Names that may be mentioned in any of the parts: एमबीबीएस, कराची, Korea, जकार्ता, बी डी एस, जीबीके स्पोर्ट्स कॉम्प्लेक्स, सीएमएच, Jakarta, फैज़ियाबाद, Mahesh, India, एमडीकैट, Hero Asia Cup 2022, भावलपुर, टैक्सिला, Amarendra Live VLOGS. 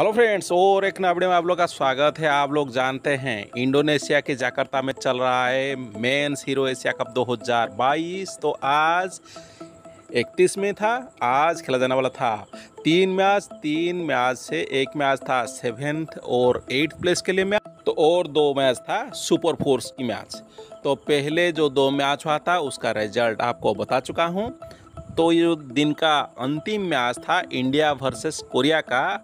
Hello friends, और एक नए वीडियो में आप लोग का स्वागत है। आप लोग जानते हैं इंडोनेशिया के जकार्ता में चल रहा है मेंस हीरो एशिया कप 2022। तो आज 31 में था, आज खेला जाने वाला था तीन मैच से एक मैच था 7th और 8th प्लेस के लिए मैच, तो और दो मैच था सुपर 4s की मैच। तो पहले जो दो मैच हुआ था उसका रिजल्ट आपको बता चुका हूँ। तो ये दिन का अंतिम मैच था इंडिया वर्सेस कोरिया का,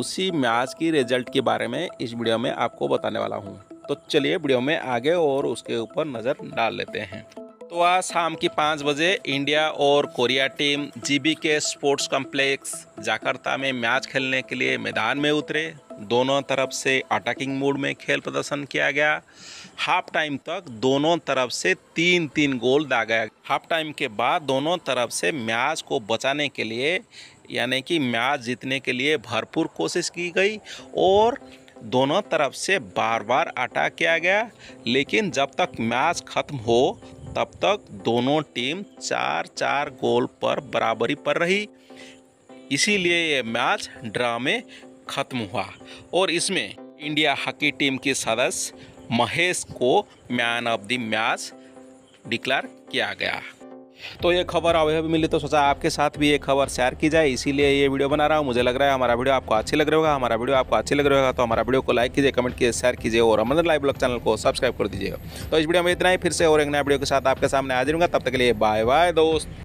उसी मैच की रिजल्ट के बारे में इस वीडियो में आपको बताने वाला हूं। तो चलिए वीडियो में आगे और उसके ऊपर नज़र डाल लेते हैं। तो आज शाम की 5 बजे इंडिया और Korea team जीबीके स्पोर्ट्स कॉम्प्लेक्स Jakarta में मैच खेलने के लिए मैदान में उतरे। दोनों तरफ से अटैकिंग मोड में खेल प्रदर्शन किया गया। हाफ टाइम तक दोनों तरफ से 3-3 गोल दागा गया। हाफ टाइम के बाद दोनों तरफ से मैच को बचाने के लिए, यानी कि मैच जीतने के लिए भरपूर कोशिश की गई और दोनों तरफ से बार बार अटैक किया गया, लेकिन जब तक मैच खत्म हो तब तक दोनों टीम 4-4 गोल पर बराबरी पर रही। इसीलिए ये मैच ड्रा में खत्म हुआ और इसमें इंडिया हॉकी टीम के सदस्य महेश को man of the match declare किया गया। तो ये खबर अभी मिली, तो सोचा आपके साथ भी ये खबर शेयर की जाए, इसीलिए ये वीडियो बना रहा हूँ। मुझे लग रहा है हमारा वीडियो आपको अच्छी लग रहा होगा। तो हमारा वीडियो को लाइक कीजिए, कमेंट कीजिए, शेयर कीजिए और अमर लाइव ब्लॉग चैनल को सब्सक्राइब कर दीजिएगा। तो इस वीडियो में इतना ही, फिर से और एक नया वीडियो के साथ आपके सामने हाजिर हूँगा। तब तक के लिए बाय बाय दोस्त।